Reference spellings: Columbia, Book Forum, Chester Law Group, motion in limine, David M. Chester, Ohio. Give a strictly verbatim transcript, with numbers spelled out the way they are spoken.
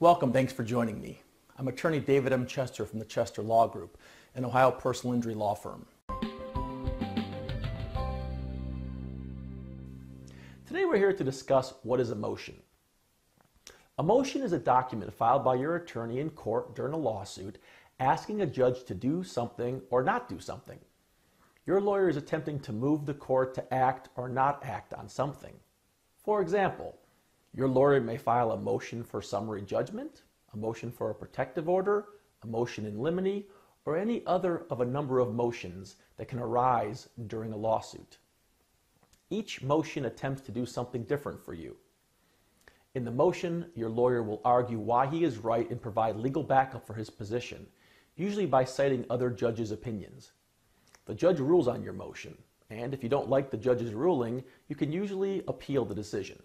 Welcome, thanks for joining me. I'm attorney David M. Chester from the Chester Law Group, an Ohio personal injury law firm. Today we're here to discuss what is a motion. A motion is a document filed by your attorney in court during a lawsuit asking a judge to do something or not do something. Your lawyer is attempting to move the court to act or not act on something. For example, your lawyer may file a motion for summary judgment, a motion for a protective order, a motion in limine, or any other of a number of motions that can arise during a lawsuit. Each motion attempts to do something different for you. In the motion, your lawyer will argue why he is right and provide legal backup for his position, usually by citing other judges' opinions. The judge rules on your motion, and if you don't like the judge's ruling, you can usually appeal the decision.